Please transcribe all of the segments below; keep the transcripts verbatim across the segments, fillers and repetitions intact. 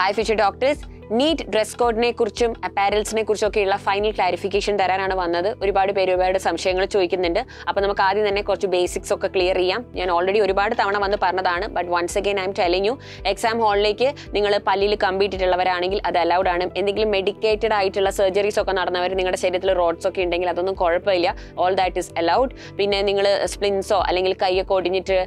Hi future doctors, NEET dress കോഡിനെ കുറിച്ചും അപ്പാരൽസിനെ കുറിച്ചും ഒക്കെയുള്ള ഫൈനൽ ക്ലാരിഫിക്കേഷൻ തരാനാണ് വന്നത്. ഒരുപാട് പേര് ഒരുപാട് സംശയങ്ങൾ ചോദിക്കുന്നുണ്ട്. അപ്പോൾ നമുക്ക് ആദ്യം തന്നെ കുറച്ച് ബേസിക്സ് ഒക്കെ ക്ലിയർ ചെയ്യാം. ഞാൻ ഓൾറെഡി ഒരുപാട് തവണ വന്ന് പറഞ്ഞതാണ്, but once again I'm telling you, exam ഹാളിലേക്ക് നിങ്ങൾ പല്ലിൽ കമ്പിയിട്ടിട്ടുള്ളവരാണെങ്കിൽ അത് അലൗഡ് ആണ്. എന്തെങ്കിലും മെഡിക്കേറ്റഡ് ആയിട്ടുള്ള സർജറീസ് ഒക്കെ നടന്നവർ, നിങ്ങളുടെ ശരീരത്തിൽ റോഡ്സ് ഒക്കെ ഉണ്ടെങ്കിൽ അതൊന്നും കുഴപ്പമില്ല, ഓൾ ദാറ്റ് ഇസ് അലൗഡ്. പിന്നെ നിങ്ങൾ സ്പ്ലിൻസോ അല്ലെങ്കിൽ കൈയൊക്കെ ഒടിഞ്ഞിട്ട്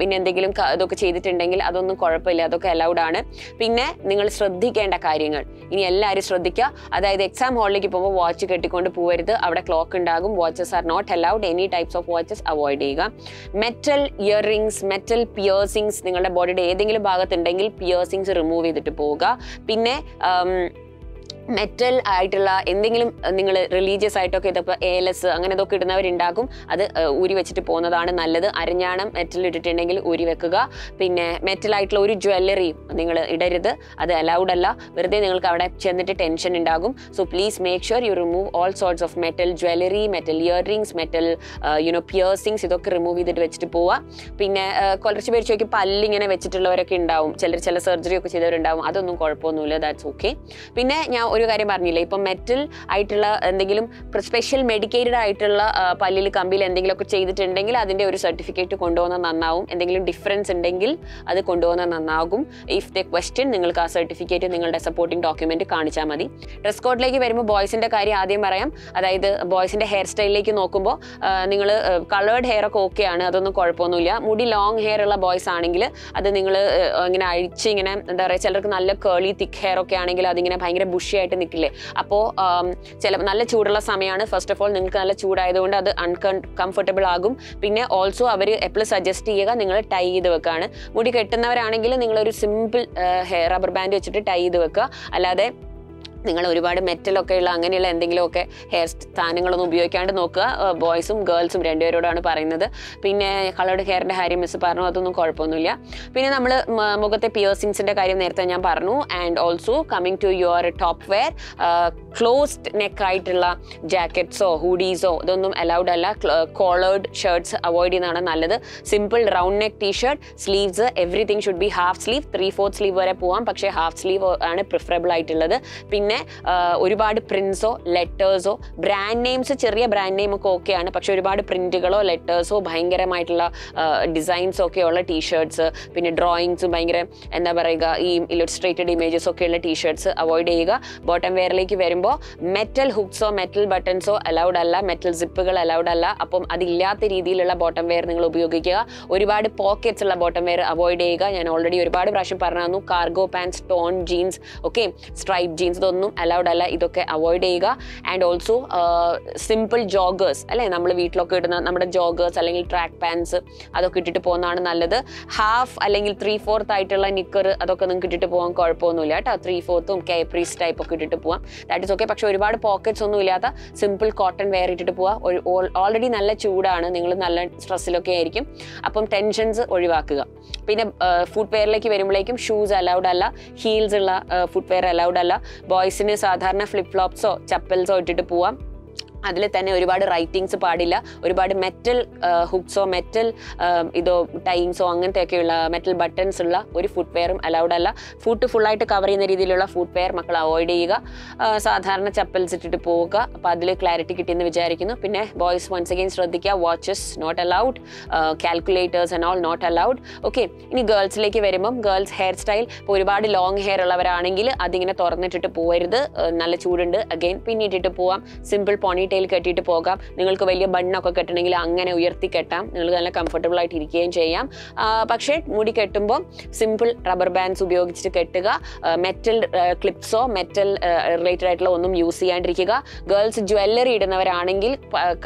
പിന്നെ എന്തെങ്കിലും ഇതൊക്കെ ചെയ്തിട്ടുണ്ടെങ്കിൽ അതൊന്നും കുഴപ്പമില്ല, അതൊക്കെ അലൗഡ് ആണ്. പിന്നെ നിങ്ങൾ ശ്രദ്ധിക്കേണ്ട കാര്യങ്ങൾ ഇനി എല്ലാവരും ശ്രദ്ധിക്കുക. അതായത് എക്സാം ഹാളിലേക്ക് പോകുമ്പോൾ വാച്ച് കെട്ടിക്കൊണ്ട് പോകരുത്, അവിടെ ക്ലോക്ക് ഉണ്ടാകും. Watches are not allowed, any types of watches avoid ചെയ്യുക. Metal earrings, metal piercings നിങ്ങളുടെ ബോഡിയുടെ ഏതെങ്കിലും ഭാഗത്തുണ്ടെങ്കിൽ പിയേഴ്സിംഗ്സ് റിമൂവ് ചെയ്തിട്ട് പോവുക. പിന്നെ മെറ്റൽ ആയിട്ടുള്ള എന്തെങ്കിലും നിങ്ങൾ റിലീജിയസ് ആയിട്ടൊക്കെ ഇതിപ്പോൾ ഏലസ് അങ്ങനെ ഇതൊക്കെ ഇടുന്നവരുണ്ടാകും, അത് ഊരി വെച്ചിട്ട് പോകുന്നതാണ് നല്ലത്. അരഞ്ഞാണം മെറ്റൽ ഇട്ടിട്ടുണ്ടെങ്കിൽ ഊരി വെക്കുക. പിന്നെ മെറ്റൽ ആയിട്ടുള്ള ഒരു ജ്വല്ലറിയും നിങ്ങൾ ഇടരുത്, അത് അലൗഡ് അല്ല. വെറുതെ നിങ്ങൾക്ക് അവിടെ ചെന്നിട്ട് ടെൻഷൻ ഉണ്ടാകും. So please make sure you remove all sorts of metal jewellery, metal earrings, metal you know piercings, ഇതൊക്കെ റിമൂവ് ചെയ്തിട്ട് വെച്ചിട്ട് പോവുക. പിന്നെ കുറച്ച് പേര് ചോദിക്കും പല്ലിങ്ങനെ വെച്ചിട്ടുള്ളവരൊക്കെ ഉണ്ടാവും, ചിലർ ചില സർജറി ഒക്കെ ചെയ്തവരുണ്ടാവും, അതൊന്നും കുഴപ്പമൊന്നുമില്ല, ദാറ്റ്സ് ഓക്കെ. പിന്നെ ഞാൻ ഒരു കാര്യം പറഞ്ഞില്ല, ഇപ്പം മെറ്റൽ ആയിട്ടുള്ള എന്തെങ്കിലും സ്പെഷ്യൽ മെഡിക്കേറ്റഡ് ആയിട്ടുള്ള പല്ലിൽ കമ്പിയിൽ എന്തെങ്കിലുമൊക്കെ ചെയ്തിട്ടുണ്ടെങ്കിൽ അതിൻ്റെ ഒരു സർട്ടിഫിക്കറ്റ് കൊണ്ടുപോകുന്നത് നന്നാവും. എന്തെങ്കിലും ഡിഫറൻസ് ഉണ്ടെങ്കിൽ അത് കൊണ്ടുപോകുന്നത് നന്നാകും. ഇഫ് ദ ക്വസ്റ്റ്യൻ നിങ്ങൾക്ക് ആ സർട്ടിഫിക്കറ്റ് നിങ്ങളുടെ സപ്പോർട്ടിംഗ് ഡോക്യുമെൻറ്റ് കാണിച്ചാൽ മതി. ഡ്രസ് കോഡിലേക്ക് വരുമ്പോൾ ബോയ്സിൻ്റെ കാര്യം ആദ്യം പറയാം. അതായത് ബോയ്സിൻ്റെ ഹെയർ സ്റ്റൈലിലേക്ക് നോക്കുമ്പോൾ നിങ്ങൾ കളേർഡ് ഹെയർ ഒക്കെ ഓക്കെ ആണ്, അതൊന്നും കുഴപ്പമൊന്നുമില്ല. മുടി ലോങ് ഹെയർ ഉള്ള ബോയ്സ് ആണെങ്കിൽ അത് നിങ്ങൾ ഇങ്ങനെ അഴിച്ച് ഇങ്ങനെ എന്താ പറയുക, ചിലർക്ക് നല്ല കേളി തിക്ക് ഹെയർ ഒക്കെ ആണെങ്കിൽ അതിങ്ങനെ ഭയങ്കര ബുഷി ായിട്ട് നിൽക്കില്ലേ. അപ്പോൾ ചില നല്ല ചൂടുള്ള സമയമാണ്, ഫസ്റ്റ് ഓഫ് ഓൾ നിങ്ങൾക്ക് നല്ല ചൂടായതുകൊണ്ട് അത് അൺകംഫർട്ടബിൾ ആകും. പിന്നെ ഓൾസോ അവർ എപ്പോഴും സജസ്റ്റ് ചെയ്യുക നിങ്ങൾ ടൈ ചെയ്ത് വെക്കുകയാണ്. മുടി കെട്ടുന്നവരാണെങ്കിൽ നിങ്ങളൊരു സിമ്പിൾ ഹെയർ റബ്ബർ ബാൻഡ് വെച്ചിട്ട് ടൈ ചെയ്ത് വെക്കുക. അല്ലാതെ നിങ്ങൾ ഒരുപാട് മെറ്റലൊക്കെയുള്ള അങ്ങനെയുള്ള എന്തെങ്കിലുമൊക്കെ ഹെയർ സ്ഥാനങ്ങളൊന്നും ഉപയോഗിക്കാണ്ട് നോക്കുക. ബോയ്സും ഗേൾസും രണ്ടുപേരോടാണ് പറയുന്നത്. പിന്നെ കളേർഡ് ഹെയറിൻ്റെ കാര്യം മിസ് പറഞ്ഞു, അതൊന്നും കുഴപ്പമൊന്നുമില്ല. പിന്നെ നമ്മൾ മുഖത്തെ പിയേഴ്സിംഗ്സിൻ്റെ കാര്യം നേരത്തെ ഞാൻ പറഞ്ഞു. And also coming to your top wear, closed നെക്കായിട്ടുള്ള ജാക്കറ്റ്സോ ഹൂഡീസോ ഇതൊന്നും അലൗഡ് അല്ല. കോളേർഡ് ഷർട്ട്സ് അവോയ്ഡ് ചെയ്യുന്നതാണ് നല്ലത്. Simple round neck T shirt, sleeves everything should be half sleeve, three fourth sleeve വരെ പോവാം, പക്ഷേ ഹാഫ് സ്ലീവ് ആണ് പ്രിഫറബിൾ ആയിട്ടുള്ളത്. പിന്നെ ഒരുപാട് പ്രിന്റ്സോ ലെറ്റേഴ്സോ ബ്രാൻഡ് നെയിംസ്, ചെറിയ ബ്രാൻഡ് നെയിം ഒക്കെ ഓക്കെയാണ്, പക്ഷെ ഒരുപാട് പ്രിന്റുകളോ ലെറ്റേഴ്സോ ഭയങ്കരമായിട്ടുള്ള ഡിസൈൻസോ ഒക്കെയുള്ള ടീഷർട്ട്സ്, പിന്നെ ഡ്രോയിങ്സും ഭയങ്കര എന്താ പറയുക ഈ ഇല്ലുസ്ട്രേറ്റഡ് ഇമേജസ് ഒക്കെയുള്ള ടീഷർട്ട്സ് അവോയ്ഡ് ചെയ്യുക. ബോട്ടം വെയറിലേക്ക് വരുമ്പോൾ മെറ്റൽ ഹുക്സോ മെറ്റൽ ബട്ടൺസോ അലൗഡ് അല്ല, മെറ്റൽ സിപ്പുകൾ അലൗഡ് അല്ല. അപ്പം അതില്ലാത്ത രീതിയിലുള്ള ബോട്ടം വെയർ നിങ്ങൾ ഉപയോഗിക്കുക. ഒരുപാട് പോക്കറ്റ്സ് ഉള്ള ബോട്ടം വെയർ അവോയ്ഡ് ചെയ്യുക. ഞാൻ ഓൾറെഡി ഒരുപാട് പ്രാവശ്യം പറഞ്ഞു, cargo pants, torn jeans, okay stripe jeans, ഇതൊന്നും അലൗഡ് അല്ല, ഇതൊക്കെ അവോയ്ഡ് ചെയ്യുക. ആൻഡ് ഓൾസോ സിമ്പിൾ ജോഗേഴ്സ് അല്ലേ, നമ്മൾ വീട്ടിലൊക്കെ ഇടുന്ന നമ്മുടെ ജോഗേഴ്സ് അല്ലെങ്കിൽ ട്രാക്ക് പാൻസ് അതൊക്കെ ഇട്ടിട്ട് പോകുന്നതാണ് നല്ലത്. ഹാഫ് അല്ലെങ്കിൽ ത്രീ ഫോർത്ത് ആയിട്ടുള്ള നിക്കർ അതൊക്കെ നിങ്ങൾക്ക് ഇട്ടിട്ട് പോകാൻ കുഴപ്പമൊന്നുമില്ല കേട്ടോ. ത്രീ ഫോർത്തും കേപ്രീസ് ടൈപ്പ് ഒക്കെ ഇട്ടിട്ട് പോകാം, ദാറ്റ് ഇസ് ഓക്കെ. പക്ഷേ ഒരുപാട് പോക്കറ്റ്സ് ഒന്നും ഇല്ലാത്ത സിമ്പിൾ കോട്ടൺ വെയർ ഇട്ടിട്ട് പോവുക. ഓൾറെഡി നല്ല ചൂടാണ്, നിങ്ങൾ നല്ല സ്ട്രെസ്സിലൊക്കെ ആയിരിക്കും, അപ്പം ടെൻഷൻസ് ഒഴിവാക്കുക. പിന്നെ ഫുഡ് വെയറിലേക്ക് വരുമ്പോഴേക്കും ഷൂസ് അലൗഡ് അല്ല, ഹീൽസ് ഉള്ള ഫുഡ് വെയർ അലൗഡ് അല്ല. ബോയ്സ് ിന് സാധാരണ ഫ്ലിപ്പ് ഫ്ലോപ്സോ ചപ്പൽസോ ഇട്ടിട്ട് പോവാം. അതിൽ തന്നെ ഒരുപാട് റൈറ്റിങ്സ് പാടില്ല. ഒരുപാട് മെറ്റൽ ഹുക്സോ മെറ്റൽ ഇതോ ടൈയിങ്സോ അങ്ങനത്തെയൊക്കെയുള്ള മെറ്റൽ ബട്ടൺസ് ഉള്ള ഒരു ഫുഡ് വെയറും അലൗഡ് അല്ല. ഫുഡ് ഫുള്ളായിട്ട് കവർ ചെയ്യുന്ന രീതിയിലുള്ള ഫുഡ് വെയർ മക്കൾ അവോയ്ഡ് ചെയ്യുക. സാധാരണ ചപ്പൽസ് ഇട്ടിട്ട് പോവുക. അപ്പോൾ അതിൽ ക്ലാരിറ്റി കിട്ടിയെന്ന് വിചാരിക്കുന്നു. പിന്നെ ബോയ്സ് വൺസ് അഗെയിൻ ശ്രദ്ധിക്കുക, watches not allowed, calculators and all not allowed, okay. ഇനി ഗേൾസിലേക്ക് വരുമ്പം ഗേൾസ് ഹെയർ സ്റ്റൈൽ, ഇപ്പോൾ ഒരുപാട് ലോങ് ഹെയർ ഉള്ളവരാണെങ്കിൽ അതിങ്ങനെ തുറന്നിട്ടിട്ട് പോകരുത്, നല്ല ചൂടുണ്ട്, അഗെയിൻ പിന്നിട്ടിട്ട് പോവാം. സിമ്പിൾ പോണി യിൽ കെട്ടിയിട്ട് പോകാം. നിങ്ങൾക്ക് വലിയ ബണ്ണൊക്കെ കെട്ടണമെങ്കിൽ അങ്ങനെ ഉയർത്തി കെട്ടാം, നിങ്ങൾക്ക് നല്ല കംഫർട്ടബിൾ ആയിട്ട് ഇരിക്കുകയും ചെയ്യാം. പക്ഷേ മുടി കെട്ടുമ്പോൾ സിമ്പിൾ റബ്ബർ ബാൻഡ്സ് ഉപയോഗിച്ചിട്ട് കെട്ടുക. മെറ്റൽ ക്ലിപ്സോ മെറ്റൽ റിലേറ്റഡ് ആയിട്ടുള്ള ഒന്നും യൂസ് ചെയ്യാണ്ടിരിക്കുക. ഗേൾസ് ജ്വല്ലറി ഇടുന്നവരാണെങ്കിൽ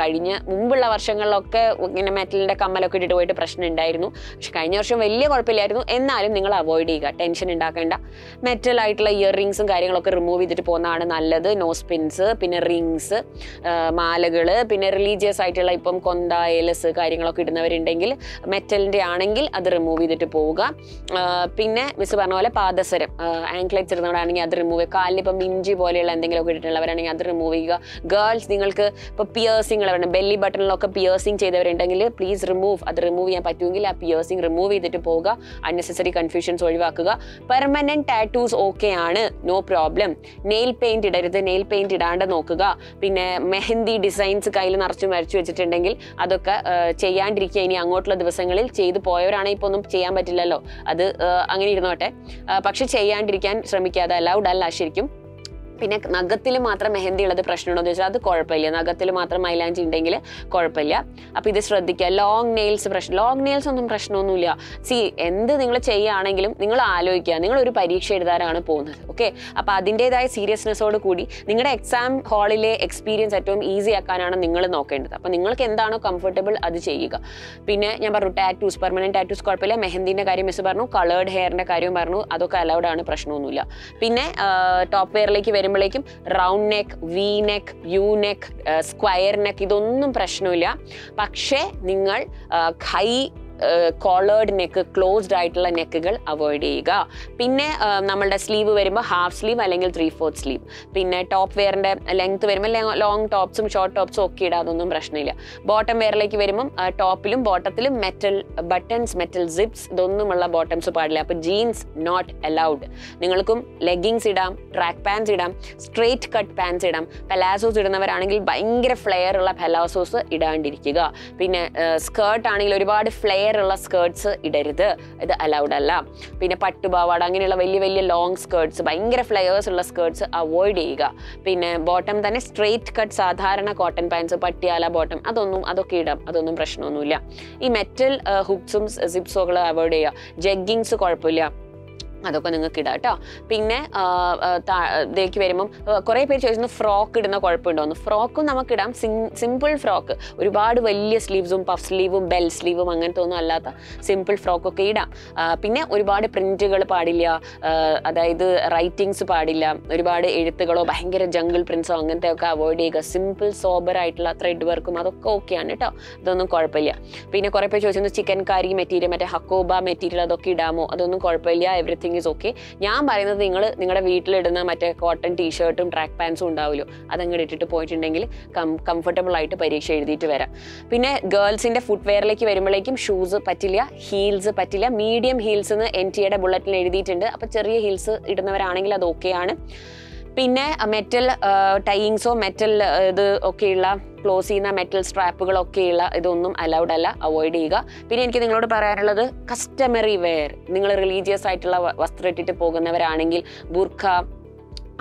കഴിഞ്ഞ മുമ്പുള്ള വർഷങ്ങളിലൊക്കെ ഇങ്ങനെ മെറ്റലിൻ്റെ കമ്മലൊക്കെ ഇട്ടിട്ട് പോയിട്ട് പ്രശ്നം ഉണ്ടായിരുന്നു, പക്ഷെ കഴിഞ്ഞ വർഷം വലിയ കുഴപ്പമില്ലായിരുന്നു. എന്നാലും നിങ്ങൾ അവോയ്ഡ് ചെയ്യുക, ടെൻഷൻ ഉണ്ടാക്കേണ്ട. മെറ്റൽ ആയിട്ടുള്ള ഇയർ റിംഗ്സും കാര്യങ്ങളൊക്കെ റിമൂവ് ചെയ്തിട്ട് പോകുന്നതാണ് നല്ലത്. നോസ് പിൻസ്, പിന്നെ റിംഗ്സ്, മാലകൾ, പിന്നെ റിലീജിയസ് ആയിട്ടുള്ള ഇപ്പം കൊന്ത, ഏലസ് കാര്യങ്ങളൊക്കെ ഇടുന്നവരുണ്ടെങ്കിൽ മെറ്റലിൻ്റെ ആണെങ്കിൽ അത് റിമൂവ് ചെയ്തിട്ട് പോവുക. പിന്നെ മിസ് പറഞ്ഞ പോലെ പാദസരം ആങ്ക്ലെറ്റ്സ് ഇടുന്നവരാണെങ്കിൽ അത് റിമൂവ് ചെയ്യുക. കാലിലിപ്പം ഇഞ്ചി പോലെയുള്ള എന്തെങ്കിലുമൊക്കെ ഇട്ടിട്ടുള്ളവരാണെങ്കിൽ അത് റിമൂവ് ചെയ്യുക. ഗേൾസ് നിങ്ങൾക്ക് ഇപ്പോൾ പിയേഴ്സിങ്ങൾ വേണം, ബെല്ലി ബട്ടണിലൊക്കെ പിയേഴ്സിങ് ചെയ്തവരുണ്ടെങ്കിൽ പ്ലീസ് റിമൂവ്, അത് റിമൂവ് ചെയ്യാൻ പറ്റുമെങ്കിൽ ആ പിയേഴ്സിങ് റിമൂവ് ചെയ്തിട്ട് പോവുക. അൺനെസസറി കൺഫ്യൂഷൻസ് ഒഴിവാക്കുക. പെർമനൻറ്റ് ടാറ്റൂസ് ഓക്കെ ആണ്, നോ പ്രോബ്ലം. നെയിൽ പെയിൻറ് ഇടരുത്, നെയിൽ പെയിൻറ് ഇടാണ്ട് നോക്കുക. പിന്നെ മെഹന്തി ഡിസൈൻസ് കയ്യിൽ നിറച്ചു വരച്ചു വെച്ചിട്ടുണ്ടെങ്കിൽ അതൊക്കെ ചെയ്യാണ്ടിരിക്കുക. ഇനി അങ്ങോട്ടുള്ള ദിവസങ്ങളിൽ ചെയ്തു പോയവരാണെങ്കിൽ ഇപ്പോൾ ഒന്നും ചെയ്യാൻ പറ്റില്ലല്ലോ, അത് അങ്ങനെ ഇരുന്നോട്ടെ. പക്ഷെ ചെയ്യാണ്ടിരിക്കാൻ ശ്രമിക്കാതെ, അലൗഡ് അല്ല ശരിക്കും. പിന്നെ നഖത്തിൽ മാത്രം മെഹന്തി ഉള്ളത് പ്രശ്നമുണ്ടോ എന്ന് ചോദിച്ചാൽ അത് കുഴപ്പമില്ല, നഖത്തിൽ മാത്രം മൈലാഞ്ചി ഉണ്ടെങ്കിൽ കുഴപ്പമില്ല. അപ്പോൾ ഇത് ശ്രദ്ധിക്കുക. ലോങ് നെയിൽസ് പ്രശ്നം, ലോങ് നെയിൽസ് ഒന്നും പ്രശ്നമൊന്നുമില്ല. സി എന്ത് നിങ്ങൾ ചെയ്യുകയാണെങ്കിലും നിങ്ങൾ ആലോചിക്കുക, നിങ്ങളൊരു പരീക്ഷ എഴുതാനാണ് പോകുന്നത്, ഓക്കെ? അപ്പോൾ അതിൻ്റേതായ സീരിയസ്നെസ്സോട് കൂടി നിങ്ങളുടെ എക്സാം ഹാളിലെ എക്സ്പീരിയൻസ് ഏറ്റവും ഈസി ആക്കാനാണ് നിങ്ങൾ നോക്കേണ്ടത്. അപ്പോൾ നിങ്ങൾക്ക് എന്താണോ കംഫർട്ടബിൾ അത് ചെയ്യുക. പിന്നെ ഞാൻ പറഞ്ഞു ടാറ്റൂസ്, പെർമനൻറ്റ് ടാറ്റൂസ് കുഴപ്പമില്ല. മെഹന്തിൻ്റെ കാര്യം മിസ് പറഞ്ഞു, കളേർഡ് ഹെയറിൻ്റെ കാര്യം പറഞ്ഞു, അതൊക്കെ അലൗഡ് ആണ്, പ്രശ്നമൊന്നുമില്ല. പിന്നെ ടോപ്പ് വെയറിലേക്ക് ും round neck, V neck, U neck, square neck ഇതൊന്നും പ്രശ്നമില്ല. പക്ഷേ നിങ്ങൾ ഹൈ കോളേർഡ് നെക്ക്, ക്ലോസ്ഡ് ആയിട്ടുള്ള നെക്കുകൾ അവോയ്ഡ് ചെയ്യുക. പിന്നെ നമ്മളുടെ സ്ലീവ് വരുമ്പോൾ ഹാഫ് സ്ലീവ് അല്ലെങ്കിൽ ത്രീ ഫോർത്ത് സ്ലീവ്. പിന്നെ ടോപ്പ് വെയറിൻ്റെ ലെങ്ത്ത് വരുമ്പോൾ ലോങ് ടോപ്സും ഷോർട്ട് ടോപ്സും ഒക്കെ ഇടാം, അതൊന്നും പ്രശ്നമില്ല. ബോട്ടം വെയറിലേക്ക് വരുമ്പം ടോപ്പിലും ബോട്ടത്തിലും മെറ്റൽ ബട്ടൺസ്, മെറ്റൽ സിപ്സ് ഇതൊന്നുമുള്ള ബോട്ടംസ് പാടില്ല. അപ്പോൾ ജീൻസ് നോട്ട് അലൗഡ്. നിങ്ങൾക്കും ലെഗിങ്സ് ഇടാം, ട്രാക്ക് പാൻസ് ഇടാം, സ്ട്രേറ്റ് കട്ട് പാൻസ് ഇടാം. പെലാസോസ് ഇടുന്നവരാണെങ്കിൽ ഭയങ്കര ഫ്ലെയർ ഉള്ള പെലാസോസ് ഇടാണ്ടിരിക്കുക. പിന്നെ സ്കേർട്ട് ആണെങ്കിൽ ഒരുപാട് ഫ്ലെയർ ുള്ള സ്കേർട്സ് ഇടരുത്, ഇത് അലൗഡ് അല്ല. പിന്നെ പട്ടുപാവാട അങ്ങനെയുള്ള വലിയ വലിയ ലോങ് സ്കേർട്സ്, ഭയങ്കര ഫ്ലെയേഴ്സ് ഉള്ള സ്കേർട്സ് അവോയ്ഡ് ചെയ്യുക. പിന്നെ ബോട്ടം തന്നെ സ്ട്രേറ്റ് കട്ട് സാധാരണ കോട്ടൺ പാൻസ്, പട്ടിയാല ബോട്ടം അതൊന്നും, അതൊക്കെ ഇടാം, അതൊന്നും പ്രശ്നമൊന്നുമില്ല. ഈ മെറ്റൽ ഹുക്സും സിപ്സും അവോയ്ഡ് ചെയ്യുക. ജഗ്ഗിങ്സ് കുഴപ്പമില്ല, അതൊക്കെ നിങ്ങൾക്ക് ഇടാം കേട്ടോ. പിന്നെ ഇതിലേക്ക് വരുമ്പം കുറേ പേര് ചോദിച്ചു ഫ്രോക്ക് ഇടുന്ന കുഴപ്പമുണ്ടോയെന്ന്. ഫ്രോക്കും നമുക്കിടാം, സിം സിമ്പിൾ ഫ്രോക്ക്, ഒരുപാട് വലിയ സ്ലീവ്സും പഫ് സ്ലീവും ബെൽ സ്ലീവും അങ്ങനത്തെ ഒന്നും അല്ലാത്ത സിമ്പിൾ ഫ്രോക്കൊക്കെ ഇടാം. പിന്നെ ഒരുപാട് പ്രിൻറ്റുകൾ പാടില്ല, അതായത് റൈറ്റിങ്സ് പാടില്ല, ഒരുപാട് എഴുത്തുകളോ ഭയങ്കര ജംഗിൾ പ്രിൻസോ അങ്ങനത്തെ ഒക്കെ അവോയ്ഡ് ചെയ്യുക. സിമ്പിൾ സോബർ ആയിട്ടുള്ള ത്രെഡ് വർക്കും അതൊക്കെ ഓക്കെയാണ് കേട്ടോ, ഇതൊന്നും കുഴപ്പമില്ല. പിന്നെ കുറേ പേര് ചോദിച്ചു ചിക്കൻ കാരി മെറ്റീരിയൽ, മറ്റേ ഹക്കോബ മെറ്റീരിയൽ അതൊക്കെ ഇടാമോ? അതൊന്നും കുഴപ്പമില്ല, എവറിത്തിങ് ിസ് ഓക്കെ. ഞാൻ പറയുന്നത് നിങ്ങൾ നിങ്ങളുടെ വീട്ടിലിടുന്ന മറ്റേ കോട്ടൺ ടീഷർട്ടും ട്രാക്ക് പാൻസും ഉണ്ടാവുമല്ലോ, അതങ്ങോട്ട് ഇട്ടിട്ട് പോയിട്ടുണ്ടെങ്കിൽ കം കംഫർട്ടബിൾ ആയിട്ട് പരീക്ഷ എഴുതിയിട്ട് വരാം. പിന്നെ ഗേൾസിൻ്റെ ഫുട്വെയറിലേക്ക് വരുമ്പോഴേക്കും ഷൂസ് പറ്റില്ല, ഹീൽസ് പറ്റില്ല. മീഡിയം ഹീൽസ് എന്ന് എൻ ടിയുടെ ബുള്ളറ്റിൽ എഴുതിയിട്ടുണ്ട്. അപ്പോൾ ചെറിയ ഹീൽസ് ഇടുന്നവരാണെങ്കിൽ അത് ഓക്കെയാണ്. പിന്നെ മെറ്റൽ ടൈയിങ്സോ മെറ്റൽ ഇത് ഒക്കെയുള്ള ക്ലോസ് ചെയ്യുന്ന മെറ്റൽ സ്ട്രാപ്പുകളൊക്കെയുള്ള ഇതൊന്നും അലൗഡ് അല്ല, അവോയ്ഡ് ചെയ്യുക. പിന്നെ എനിക്ക് നിങ്ങളോട് പറയാനുള്ളത് കസ്റ്റമറി വെയർ, നിങ്ങൾ റിലീജിയസ് ആയിട്ടുള്ള വസ്ത്രം ഇട്ടിട്ട് പോകുന്നവരാണെങ്കിൽ ബുർഖ,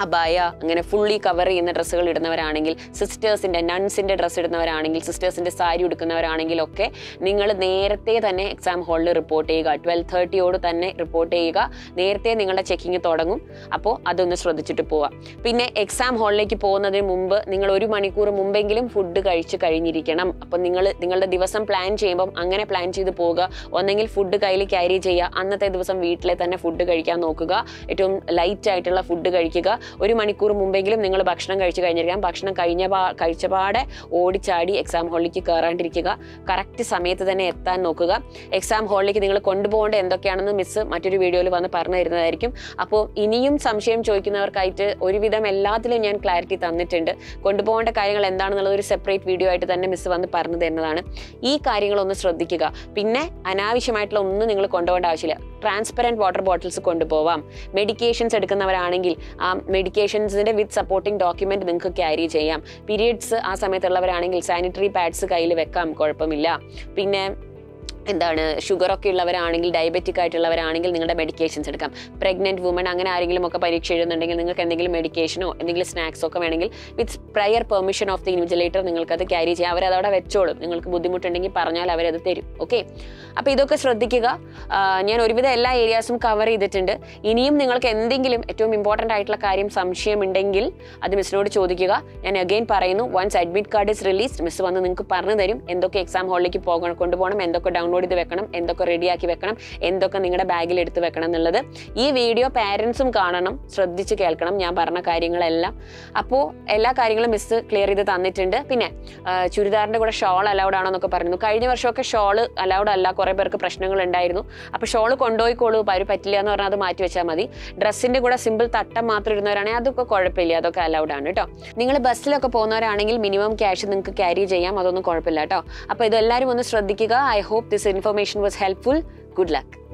അബായ അങ്ങനെ ഫുള്ളി കവർ ചെയ്യുന്ന ഡ്രസ്സുകൾ ഇടുന്നവരാണെങ്കിൽ, സിസ്റ്റേഴ്സിൻ്റെ നൺസിൻ്റെ ഡ്രസ്സ് ഇടുന്നവരാണെങ്കിൽ, സിസ്റ്റേഴ്സിൻ്റെ സാരി ഉടുക്കുന്നവരാണെങ്കിലൊക്കെ നിങ്ങൾ നേരത്തെ തന്നെ എക്സാം ഹാളിൽ റിപ്പോർട്ട് ചെയ്യുക. ട്വൽവ് തേർട്ടിയോട് തന്നെ റിപ്പോർട്ട് ചെയ്യുക, നേരത്തെ നിങ്ങളുടെ ചെക്കിങ് തുടങ്ങും. അപ്പോൾ അതൊന്ന് ശ്രദ്ധിച്ചിട്ട് പോവാം. പിന്നെ എക്സാം ഹാളിലേക്ക് പോകുന്നതിന് മുമ്പ് നിങ്ങൾ ഒരു മണിക്കൂർ മുമ്പെങ്കിലും ഫുഡ് കഴിച്ച് കഴിഞ്ഞിരിക്കണം. അപ്പോൾ നിങ്ങൾ നിങ്ങളുടെ ദിവസം പ്ലാൻ ചെയ്യുമ്പം അങ്ങനെ പ്ലാൻ ചെയ്ത് പോവുക. ഒന്നെങ്കിൽ ഫുഡ് കയ്യിൽ ക്യാരി ചെയ്യുക, അന്നത്തെ ദിവസം വീട്ടിലെ തന്നെ ഫുഡ് കഴിക്കാൻ നോക്കുക, ഏറ്റവും ലൈറ്റ് ആയിട്ടുള്ള ഫുഡ് കഴിക്കുക. ഒരു മണിക്കൂർ മുമ്പെങ്കിലും നിങ്ങൾ ഭക്ഷണം കഴിച്ചു കഴിഞ്ഞിരിക്കാം. ഭക്ഷണം കഴിഞ്ഞ പാ കഴിച്ചപാടെ ഓടിച്ചാടി എക്സാം ഹാളിലേക്ക് കയറാണ്ടിരിക്കുക, കറക്റ്റ് സമയത്ത് തന്നെ എത്താൻ നോക്കുക. എക്സാം ഹാളിലേക്ക് നിങ്ങൾ കൊണ്ടുപോകേണ്ട എന്തൊക്കെയാണെന്ന് മിസ്സ് മറ്റൊരു വീഡിയോയിൽ വന്ന് പറഞ്ഞു തരുന്നതായിരിക്കും. അപ്പോൾ ഇനിയും സംശയം ചോദിക്കുന്നവർക്കായിട്ട് ഒരുവിധം എല്ലാത്തിലും ഞാൻ ക്ലാരിറ്റി തന്നിട്ടുണ്ട്. കൊണ്ടുപോകേണ്ട കാര്യങ്ങൾ എന്താണെന്നുള്ളത് ഒരു സെപ്പറേറ്റ് വീഡിയോ ആയിട്ട് തന്നെ മിസ്സ് വന്ന് പറഞ്ഞു തരുന്നതാണ്. ഈ കാര്യങ്ങളൊന്ന് ശ്രദ്ധിക്കുക. പിന്നെ അനാവശ്യമായിട്ടുള്ള ഒന്നും നിങ്ങൾ കൊണ്ടുപോകേണ്ട ആവശ്യമില്ല. ട്രാൻസ്പെറൻറ്റ് വാട്ടർ ബോട്ടിൽസ് കൊണ്ടുപോവാം. മെഡിക്കേഷൻസ് എടുക്കുന്നവരാണെങ്കിൽ ആ മെഡിക്കേഷൻസിൻ്റെ വിത്ത് സപ്പോർട്ടിംഗ് ഡോക്യുമെൻറ്റ് നിങ്ങൾക്ക് ക്യാരി ചെയ്യാം. പീരീഡ്സ് ആ സമയത്തുള്ളവരാണെങ്കിൽ സാനിറ്ററി പാഡ്സ് കയ്യിൽ വെക്കാം, കുഴപ്പമില്ല. പിന്നെ എന്താണ് ഷുഗറൊക്കെ ഉള്ളവരാണെങ്കിൽ, ഡയബറ്റിക് ആയിട്ടുള്ളവരാണെങ്കിൽ നിങ്ങളുടെ മെഡിക്കേഷൻസ് എടുക്കാം. പ്രഗ്നൻറ്റ് വുമൺ അങ്ങനെ ആരെങ്കിലും ഒക്കെ പരീക്ഷ എഴുതുന്നുണ്ടെങ്കിൽ നിങ്ങൾക്ക് എന്തെങ്കിലും മെഡിക്കേഷനോ എന്തെങ്കിലും സ്നാക്സോ ഒക്കെ വേണമെങ്കിൽ with prior permission of the invigilator നിങ്ങൾക്കത് ക്യാരി ചെയ്യാം. അവരതവിടെ വെച്ചോളും, നിങ്ങൾക്ക് ബുദ്ധിമുട്ടുണ്ടെങ്കിൽ പറഞ്ഞാൽ അവരത് തരും, ഓക്കെ? അപ്പോൾ ഇതൊക്കെ ശ്രദ്ധിക്കുക. ഞാൻ ഒരുവിധം എല്ലാ ഏരിയാസും കവർ ചെയ്തിട്ടുണ്ട്. ഇനിയും നിങ്ങൾക്ക് എന്തെങ്കിലും ഏറ്റവും ഇമ്പോർട്ടൻ്റ് ആയിട്ടുള്ള കാര്യം സംശയമുണ്ടെങ്കിൽ അത് മിസ്സിനോട് ചോദിക്കുക. ഞാൻ അഗെയിൻ പറയുന്നു, once admit card is released miss വന്ന് നിങ്ങൾക്ക് പറഞ്ഞു തരും എന്തൊക്കെ എക്സാം ഹാളിലേക്ക് പോകണം, കൊണ്ടുപോകണം, എന്തൊക്കെ ഡൗൺലോഡ് download ചെയ്ത് വെക്കണം, എന്തൊക്കെ റെഡിയാക്കി വെക്കണം, എന്തൊക്കെ നിങ്ങളുടെ ബാഗിൽ എടുത്ത് വെക്കണം എന്നുള്ളത് ഈ വീഡിയോ പാരൻസും കാണണം, ശ്രദ്ധിച്ച് കേൾക്കണം ഞാൻ പറഞ്ഞ കാര്യങ്ങളെല്ലാം. അപ്പോൾ എല്ലാ കാര്യങ്ങളും മിസ് ക്ലിയർ ചെയ്ത് തന്നിട്ടുണ്ട്. പിന്നെ ചുരിദാറിൻ്റെ കൂടെ ഷോൾ അലൗഡ് ആണോ എന്നൊക്കെ പറഞ്ഞു. കഴിഞ്ഞ വർഷമൊക്കെ ഷോൾ അലൗഡ് അല്ല, കുറേ പേർക്ക് പ്രശ്നങ്ങൾ ഉണ്ടായിരുന്നു. അപ്പോൾ ഷോൾ കൊണ്ടുപോയിക്കോളൂ, അവർ പറ്റില്ല എന്ന് പറഞ്ഞാൽ അത് മാറ്റി വെച്ചാൽ മതി. ഡ്രസ്സിൻ്റെ കൂടെ സിമ്പിൾ തട്ടം മാത്രം ഇടുന്നവരാണെങ്കിൽ അതൊക്കെ കുഴപ്പമില്ല, അതൊക്കെ അലൗഡ് ആണ് കേട്ടോ. നിങ്ങൾ ബസ്സിലൊക്കെ പോകുന്നവരാണെങ്കിൽ മിനിമം ക്യാഷ് നിങ്ങൾക്ക് ക്യാരി ചെയ്യാം, അതൊന്നും കുഴപ്പമില്ല കേട്ടോ. അപ്പോൾ ഇതെല്ലാവരും ഒന്ന് ശ്രദ്ധിക്കുക. I hope this information was helpful. Good luck.